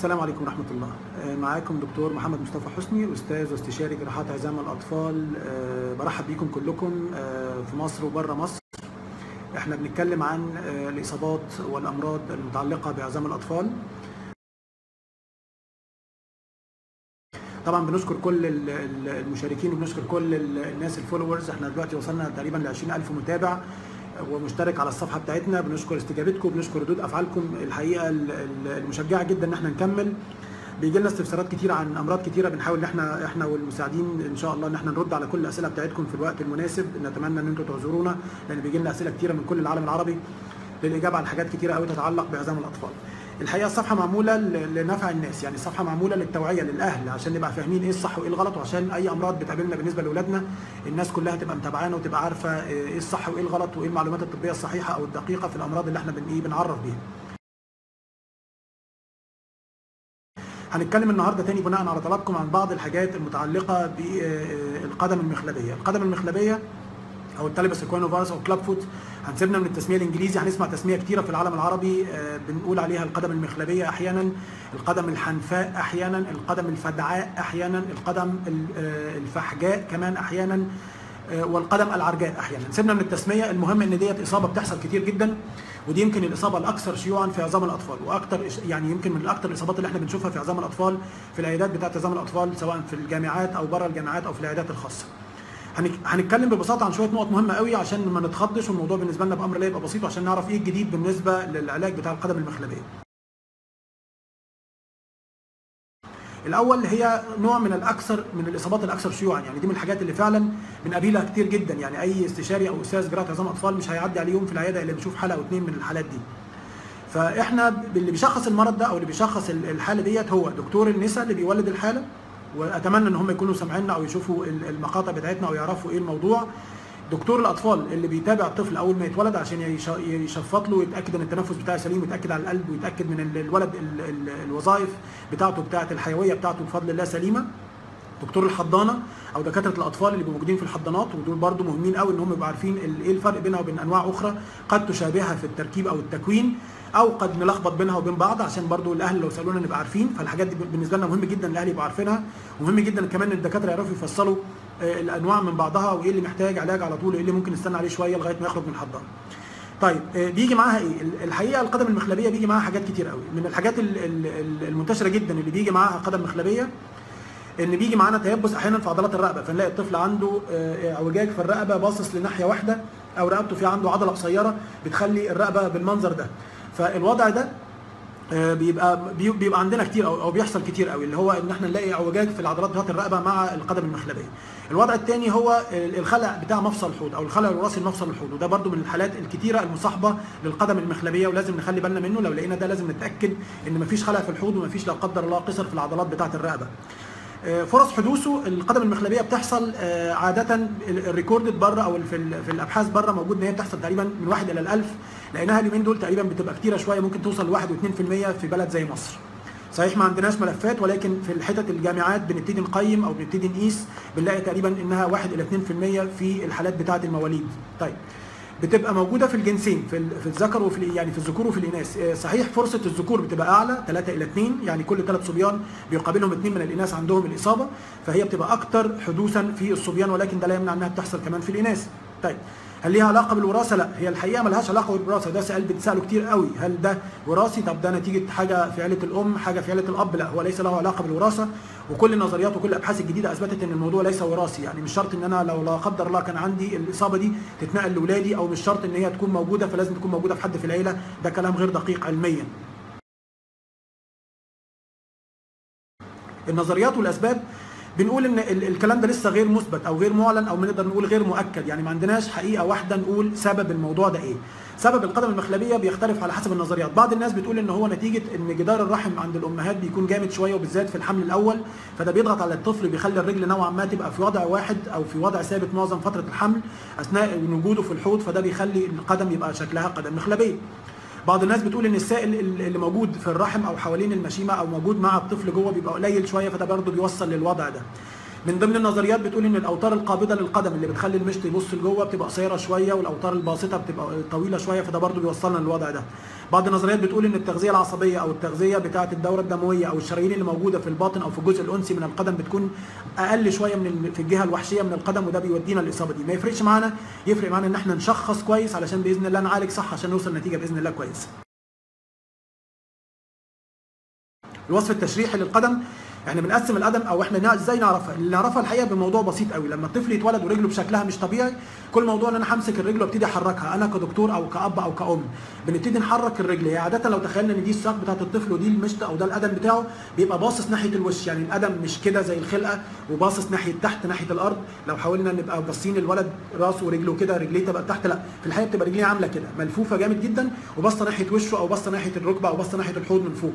السلام عليكم ورحمة الله. معاكم دكتور محمد مصطفى حسني، أستاذ واستشاري جراحات عظام الأطفال. برحب بيكم كلكم في مصر وبره مصر. احنا بنتكلم عن الإصابات والأمراض المتعلقة بعظام الأطفال. طبعا بنشكر كل المشاركين وبنشكر كل الناس الفولورز. احنا دلوقتي وصلنا تقريبا ل 20,000 متابع ومشترك على الصفحه بتاعتنا. بنشكر استجابتكم، بنشكر ردود افعالكم الحقيقه المشجعه جدا ان احنا نكمل. بيجي لنا استفسارات كتير عن امراض كتيره، بنحاول ان احنا والمساعدين ان شاء الله ان احنا نرد على كل الاسئله بتاعتكم في الوقت المناسب. نتمنى ان انتم تعذرونا لان بيجي لنا اسئله كتيره من كل العالم العربي للاجابه عن حاجات كتيره قوي تتعلق بعظام الاطفال. الحقيقه الصفحه معموله لنفع الناس، يعني الصفحه معموله للتوعيه للاهل عشان نبقى فاهمين ايه الصح وايه الغلط، وعشان اي امراض بتقابلنا بالنسبه لاولادنا الناس كلها تبقى متابعانا وتبقى عارفه ايه الصح وايه الغلط وايه المعلومات الطبيه الصحيحه او الدقيقه في الامراض اللي احنا بنعرف بيها. هنتكلم النهارده تاني بناء على طلبكم عن بعض الحاجات المتعلقه بالقدم المخلبيه. القدم المخلبيه او التلبس الكوينوفارس او كلاب فوت. هنسيبنا من التسميه الانجليزي، هنسمع تسميه كتيره في العالم العربي بنقول عليها القدم المخلبيه احيانا، القدم الحنفاء احيانا، القدم الفدعاء احيانا، القدم الفحجاء كمان احيانا، والقدم العرجاء احيانا. سيبنا من التسميه، المهم ان ديت اصابه بتحصل كتير جدا، ودي يمكن الاصابه الاكثر شيوعا في عظام الاطفال، واكثر يعني يمكن من اكثر الاصابات اللي احنا بنشوفها في عظام الاطفال في العيادات بتاعت عظام الاطفال سواء في الجامعات او بره الجامعات او في العيادات الخاصه. هنتكلم ببساطه عن شويه نقط مهمه قوي عشان ما نتخضش، والموضوع بالنسبه لنا بامر الله يبقى بسيط، عشان نعرف ايه الجديد بالنسبه للعلاج بتاع القدم المخلبيه. الاول هي نوع من الاكثر من الاصابات الاكثر شيوعا، يعني دي من الحاجات اللي فعلا بنقابلها كتير جدا، يعني اي استشاري او استاذ جراحه عظام اطفال مش هيعدي على يوم في العياده الا بيشوف حاله او اتنين من الحالات دي. فاحنا اللي بيشخص المرض ده او اللي بيشخص الحاله ديت هو دكتور النساء اللي بيولد الحاله، واتمنى ان هم يكونوا سامعيننا او يشوفوا المقاطع بتاعتنا او يعرفوا ايه الموضوع. دكتور الاطفال اللي بيتابع الطفل اول ما يتولد عشان يشفط له ويتاكد ان التنفس بتاعه سليم، ويتاكد على القلب، ويتاكد من الولد الوظائف بتاعته الحيويه بتاعته بفضل الله سليمه. دكتور الحضانه او دكاتره الاطفال اللي بيبقوا موجودين في الحضانات، ودول برده مهمين قوي ان هم يبقوا عارفين ايه الفرق بينها وبين انواع اخرى قد تشابهها في التركيب او التكوين او قد نلخبط بينها وبين بعض، عشان برضو الاهل لو سالونا نبقى عارفين. فالحاجات دي بالنسبه لنا مهم جدا الاهل يبقوا عارفينها، ومهم جدا كمان ان الدكاتره يعرفوا يفصلوا الانواع من بعضها وايه اللي محتاج علاج على طول وايه اللي ممكن نستنى عليه شويه لغايه ما يخرج من الحضانه. طيب بيجي معاها ايه؟ الحقيقه القدم المخلبيه بيجي معاها حاجات كتير قوي. من الحاجات المنتشره جدا اللي بيجي معاها قدم مخلبيه ان بيجي معانا تيبس احيانا في عضلات الرقبه، فنلاقي الطفل عنده اعوجاج في الرقبه باصص لناحيه واحده، او رقبته في عنده عضله قصيره بتخلي الرقبه بالمنظر ده. فالوضع ده بيبقى عندنا كتير او بيحصل كتير قوي، اللي هو ان احنا نلاقي اعوجاج في العضلات بتاعت الرقبه مع القدم المخلبيه. الوضع الثاني هو الخلع بتاع مفصل الحوض او الخلع الوراثي لمفصل الحوض، وده برده من الحالات الكتيره المصاحبه للقدم المخلبيه، ولازم نخلي بالنا منه. لو لقينا ده لازم نتاكد ان مفيش خلع في الحوض ومفيش لا قدر الله قصر في العضلات بتاعت الرقبه. فرص حدوثه القدم المخلبيه بتحصل عاده الريكوردد بره او في الابحاث بره موجود ان هي بتحصل تقريبا من 1 الى 1000، لانها اليومين دول تقريبا بتبقى كتيره شويه، ممكن توصل ل 1 و2% في بلد زي مصر. صحيح ما عندناش ملفات، ولكن في الحتت الجامعات بنبتدي نقيم او بنبتدي نقيس، بنلاقي تقريبا انها 1 الى 2% في الحالات بتاعه المواليد. طيب بتبقى موجوده في الجنسين، في الذكر وفي يعني في الذكور وفي الاناث. صحيح فرصه الذكور بتبقى اعلى 3 إلى 2، يعني كل 3 صبيان بيقابلهم 2 من الاناث عندهم الاصابه، فهي بتبقى اكتر حدوثا في الصبيان، ولكن ده لا يمنع انها بتحصل كمان في الاناث. طيب هل ليها علاقه بالوراثه؟ لا، هي الحقيقه ملهاش علاقه بالوراثه. ده سؤال بتساله كتير قوي، هل ده وراثي؟ طب ده نتيجه حاجه في عيله الام، حاجه في عيله الاب؟ لا، هو ليس له علاقه بالوراثه، وكل النظريات وكل الابحاث الجديده اثبتت ان الموضوع ليس وراثي. يعني مش شرط ان انا لو لا قدر الله كان عندي الاصابه دي تتنقل لاولادي، او مش شرط ان هي تكون موجوده فلازم تكون موجوده في حد في العيله. ده كلام غير دقيق علميا. النظريات والاسباب بنقول ان الكلام ده لسه غير مثبت او غير معلن، او بنقدر نقول غير مؤكد، يعني ما عندناش حقيقه واحده نقول سبب الموضوع ده ايه. سبب القدم المخلبيه بيختلف على حسب النظريات. بعض الناس بتقول ان هو نتيجه ان جدار الرحم عند الامهات بيكون جامد شويه، وبالذات في الحمل الاول، فده بيضغط على الطفل، بيخلي الرجل نوعا ما تبقى في وضع واحد او في وضع ثابت معظم فتره الحمل اثناء وجوده في الحوض، فده بيخلي القدم يبقى شكلها قدم مخلبيه. بعض الناس بتقول ان السائل اللي موجود في الرحم او حوالين المشيمه او موجود مع الطفل جوه بيبقى قليل شويه، فده برضه بيوصل للوضع ده. من ضمن النظريات بتقول ان الاوتار القابضه للقدم اللي بتخلي المشط يبص لجوه بتبقى قصيره شويه، والاوتار الباسطه بتبقى طويله شويه، فده برضو بيوصلنا للوضع ده. بعض النظريات بتقول ان التغذيه العصبيه او التغذيه بتاعه الدوره الدمويه او الشرايين اللي موجوده في الباطن او في الجزء الانثي من القدم بتكون اقل شويه من في الجهه الوحشيه من القدم، وده بيودينا الاصابه دي. ما يفرقش معانا، يفرق معانا ان احنا نشخص كويس علشان باذن الله نعالج صح عشان نوصل نتيجه باذن الله كويس. الوصف التشريحي للقدم، احنا بنقسم القدم او احنا ازاي نعرفها؟ اللي نعرفها الحقيقه بموضوع بسيط قوي. لما الطفل يتولد ورجله بشكلها مش طبيعي، كل موضوع ان انا همسك الرجل وابتدي احركها، انا كدكتور او كاب او كأم بنبتدي نحرك الرجل. هي عاده لو تخيلنا ان دي الساق بتاعت الطفل ودي المشط او ده القدم بتاعه، بيبقى باصص ناحيه الوش، يعني القدم مش كده زي الخلقه وباصص ناحيه تحت ناحيه الارض. لو حاولنا نبقى باصين الولد راسه ورجله كده، رجليه تبقى تحت، لا، في الحقيقه بتبقى رجليه عامله كده ملفوفه جامد جدا وباصه ناحيه وشه او باصه ناحيه الركبه او باصه ناحيه الحوض من فوق.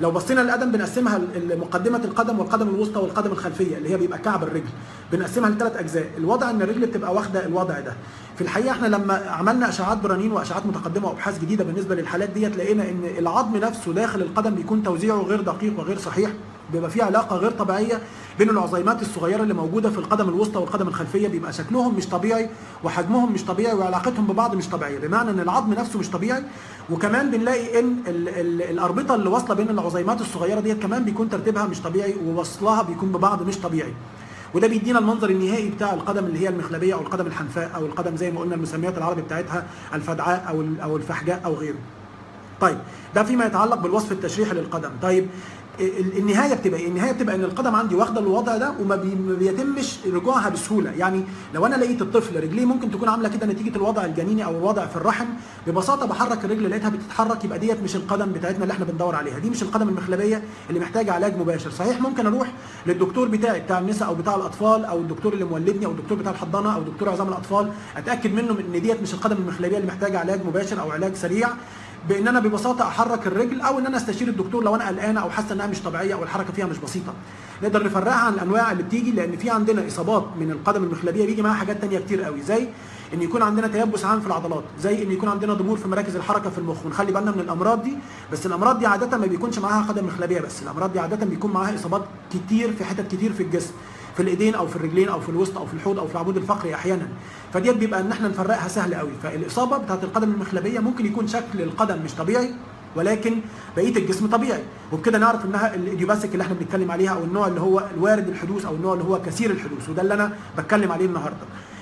لو بصينا للقدم بنقسمها مقدمه القدم والقدم الوسطى والقدم الخلفيه اللي هي بيبقى كعب الرجل، بنقسمها لثلاث اجزاء. الوضع ان الرجل بتبقى واخده الوضع ده. في الحقيقه احنا لما عملنا اشعاعات برانين واشعاعات متقدمه وابحاث جديده بالنسبه للحالات ديت، لقينا ان العظم نفسه داخل القدم بيكون توزيعه غير دقيق وغير صحيح، بيبقى فيه علاقه غير طبيعيه بين العظيمات الصغيره اللي موجوده في القدم الوسطى والقدم الخلفيه، بيبقى شكلهم مش طبيعي وحجمهم مش طبيعي وعلاقتهم ببعض مش طبيعيه، بمعنى ان العظم نفسه مش طبيعي. وكمان بنلاقي ان الاربطه اللي واصله بين العظيمات الصغيره ديت كمان بيكون ترتيبها مش طبيعي ووصلها بيكون ببعض مش طبيعي. وده بيدينا المنظر النهائي بتاع القدم اللي هي المخلبيه او القدم الحنفاء او القدم زي ما قلنا المسميات العربي بتاعتها الفدعاء او الفحجاء او غيره. طيب ده فيما يتعلق بالوصف التشريحي للقدم. طيب النهايه بتبقى ايه؟ النهايه بتبقى ان القدم عندي واخده الوضع ده وما بيتمش رجوعها بسهوله. يعني لو انا لقيت الطفل رجليه ممكن تكون عامله كده نتيجه الوضع الجنيني او الوضع في الرحم، ببساطه بحرك الرجل لقيتها بتتحرك، يبقى ديت مش القدم بتاعتنا اللي احنا بندور عليها، دي مش القدم المخلبيه اللي محتاجه علاج مباشر. صحيح ممكن اروح للدكتور بتاعي بتاع النساء او بتاع الاطفال او الدكتور اللي مولدني او الدكتور بتاع الحضانه او دكتور عظام الاطفال، اتاكد منه ان ديت مش القدم المخلبيه اللي محتاجه علاج مباشر او علاج سريع، بان انا ببساطه احرك الرجل، او ان انا استشير الدكتور لو انا قلقانه او حاسه انها مش طبيعيه او الحركه فيها مش بسيطه. نقدر نفرقها عن الانواع اللي بتيجي، لان في عندنا اصابات من القدم المخلبيه بيجي معاها حاجات ثانيه كتير قوي، زي ان يكون عندنا تيبس عام في العضلات، زي ان يكون عندنا ضمور في مراكز الحركه في المخ. ونخلي بالنا من الامراض دي، بس الامراض دي عاده ما بيكونش معاها قدم مخلبيه بس، الامراض دي عاده بيكون معاها اصابات كتير في حتت كتير في الجسم، في الايدين او في الرجلين او في الوسط او في الحوض او في العمود الفقري احيانا، فديت بيبقى ان احنا نفرقها سهل قوي. فالاصابه بتاعت القدم المخلبيه ممكن يكون شكل القدم مش طبيعي ولكن بقيه الجسم طبيعي، وبكده نعرف انها الايديوباثيك اللي احنا بنتكلم عليها، او النوع اللي هو الوارد الحدوث او النوع اللي هو كثير الحدوث، وده اللي انا بتكلم عليه النهارده.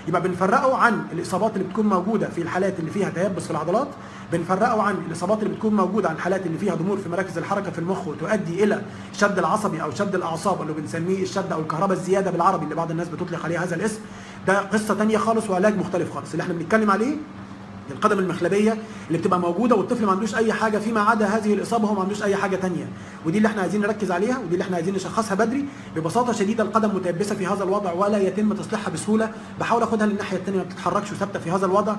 يبقى بنفرقه عن الاصابات اللي بتكون موجوده في الحالات اللي فيها تيبس في العضلات، بنفرقه عن الاصابات اللي بتكون موجوده عن الحالات اللي فيها ضمور في مراكز الحركه في المخ وتؤدي الى الشد العصبي او شد الاعصاب اللي بنسميه الشد او الكهرباء الزياده بالعربي اللي بعض الناس بتطلق عليه هذا الاسم، ده قصه ثانيه خالص وعلاج مختلف خالص. اللي احنا بنتكلم عليه القدم المخلبيه اللي بتبقى موجوده والطفل ما عندوش اي حاجه فيما عدا هذه الاصابه، هو ما عندوش اي حاجه ثانيه، ودي اللي احنا عايزين نركز عليها ودي اللي احنا عايزين نشخصها بدري. ببساطه شديده القدم متيبسه في هذا الوضع ولا يتم تصليحها بسهوله، بحاول اخدها للناحيه الثانيه ما بتتحركش وثابته في هذا الوضع.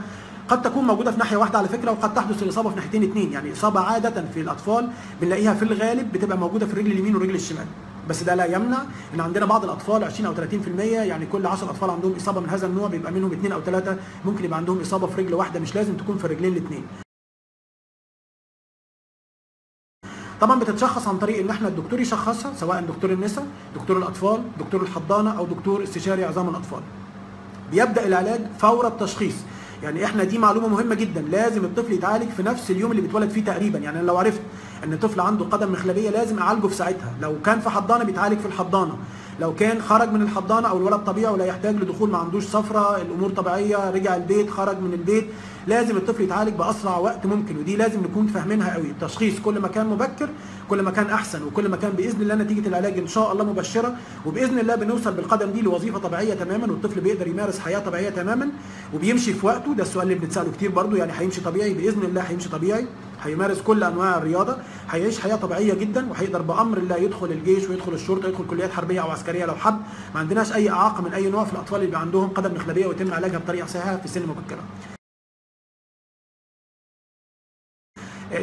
قد تكون موجوده في ناحيه واحده على فكره، وقد تحدث الاصابه في ناحيتين اثنين. يعني اصابه عاده في الاطفال بنلاقيها في الغالب بتبقى موجوده في الرجل اليمين والرجل الشمال، بس ده لا يمنع ان عندنا بعض الاطفال 20 او 30%، يعني كل 10 اطفال عندهم اصابه من هذا النوع، بيبقى منهم 2 أو 3 ممكن يبقى عندهم اصابه في رجل واحده، مش لازم تكون في الرجلين الاثنين. طبعا بتتشخص عن طريق ان احنا الدكتور يشخصها، سواء دكتور النساء، دكتور الاطفال، دكتور الحضانه، او دكتور استشاري عظام الاطفال. بيبدا العلاج فور التشخيص، يعني احنا دي معلومه مهمه جدا، لازم الطفل يتعالج في نفس اليوم اللي بيتولد فيه تقريبا. يعني انا لو عرفت ان طفل عنده قدم مخلبيه لازم اعالجه في ساعتها، لو كان في حضانه بيتعالج في الحضانه، لو كان خرج من الحضانه او الولد طبيعي ولا يحتاج لدخول، ما عندوش سفره، الامور طبيعيه، رجع البيت، خرج من البيت، لازم الطفل يتعالج باسرع وقت ممكن. ودي لازم نكون فاهمينها قوي، التشخيص كل ما كان مبكر كل ما كان احسن، وكل ما كان باذن الله نتيجه العلاج ان شاء الله مبشره، وباذن الله بنوصل بالقدم دي لوظيفه طبيعيه تماما، والطفل بيقدر يمارس حياه طبيعيه تماما وبيمشي في وقته. ده السؤال اللي بنتساله كتير برضو، يعني هيمشي طبيعي؟ باذن الله هيمشي طبيعي، هيمارس كل انواع الرياضه، هيعيش حياه طبيعيه جدا، وهيقدر بامر الله يدخل الجيش ويدخل الشرطه، يدخل كليات حربيه او عسكريه لو حب. ما عندناش اي اعاقه من اي نوع في الاطفال اللي عندهم قدم مخلبيه ويتم علاجها بطريقه صحيحه في سن مبكره.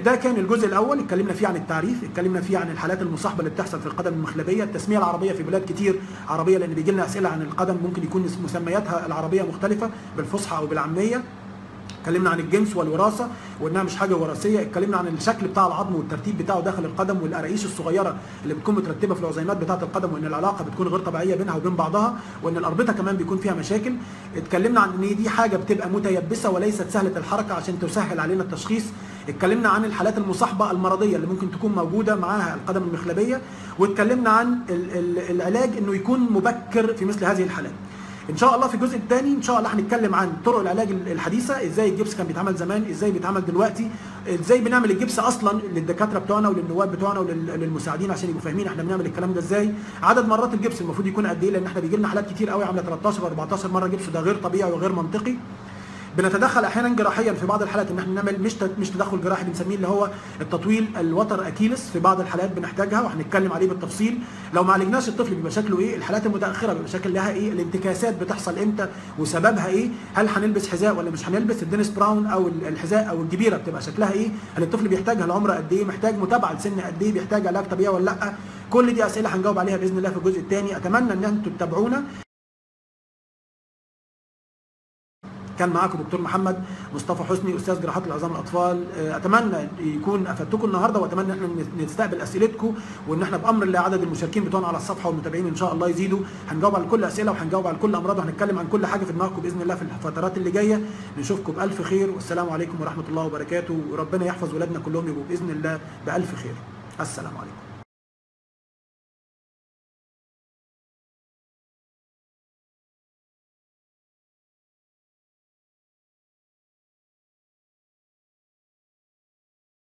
ده كان الجزء الاول، اتكلمنا فيه عن التعريف، اتكلمنا فيه عن الحالات المصاحبه اللي بتحصل في القدم المخلبيه، التسميه العربيه في بلاد كتير عربيه، لان بيجي لنا اسئله عن القدم ممكن يكون مسمياتها العربيه مختلفه بالفصحى او بالعاميه. اتكلمنا عن الجنس والوراثه وانها مش حاجه وراثيه، اتكلمنا عن الشكل بتاع العظم والترتيب بتاعه داخل القدم والقراقيش الصغيره اللي بتكون مترتبه في العظيمات بتاعه القدم وان العلاقه بتكون غير طبيعيه بينها وبين بعضها وان الاربطه كمان بيكون فيها مشاكل. اتكلمنا عن ان دي حاجه بتبقى متيبسه وليست سهله الحركه عشان تسهل علينا التشخيص. اتكلمنا عن الحالات المصاحبه المرضيه اللي ممكن تكون موجوده معاها القدم المخلبيه، واتكلمنا عن العلاج انه يكون مبكر في مثل هذه الحالات. ان شاء الله في الجزء الثاني ان شاء الله هنتكلم عن طرق العلاج الحديثه، ازاي الجبس كان بيتعمل زمان، ازاي بيتعمل دلوقتي، ازاي بنعمل الجبس اصلا للدكاتره بتوعنا وللنواب بتوعنا وللمساعدين عشان يبقوا فاهمين احنا بنعمل الكلام ده ازاي، عدد مرات الجبس المفروض يكون قد ايه لان احنا بيجي لنا حالات كتير قوي عامله 13 و14 مره جبس، ده غير طبيعي وغير منطقي. بنتدخل احيانا جراحيا في بعض الحالات ان احنا نعمل مش تدخل جراحي بنسميه اللي هو التطويل الوتر اكيلس، في بعض الحالات بنحتاجها وهنتكلم عليه بالتفصيل. لو ما عالجناش الطفل بيبقى شكله ايه، الحالات المتاخره بيبقى شكلها ايه، الانتكاسات بتحصل امتى وسببها ايه، هل هنلبس حذاء ولا مش هنلبس، الدينيس براون او الحذاء او الجبيره بتبقى شكلها ايه، هل الطفل بيحتاجها لعمر قد ايه، محتاج متابعه لسن قد ايه، بيحتاج علاج طبيعي ولا لا، كل دي اسئله هنجاوب عليها باذن الله في الجزء الثاني. اتمنى ان انتم تتابعونا. كان معاكم دكتور محمد مصطفى حسني استاذ جراحات العظام الاطفال، اتمنى يكون افدتكم النهارده واتمنى احنا نستقبل اسئلتكم وان احنا بامر الله عدد المشاركين بتوعنا على الصفحه والمتابعين ان شاء الله يزيدوا، هنجاوب على كل اسئله وهنجاوب على كل امراض وهنتكلم عن كل حاجه في دماغكم باذن الله في الفترات اللي جايه. نشوفكم بالف خير والسلام عليكم ورحمه الله وبركاته، وربنا يحفظ ولادنا كلهم يبقوا باذن الله بالف خير. السلام عليكم.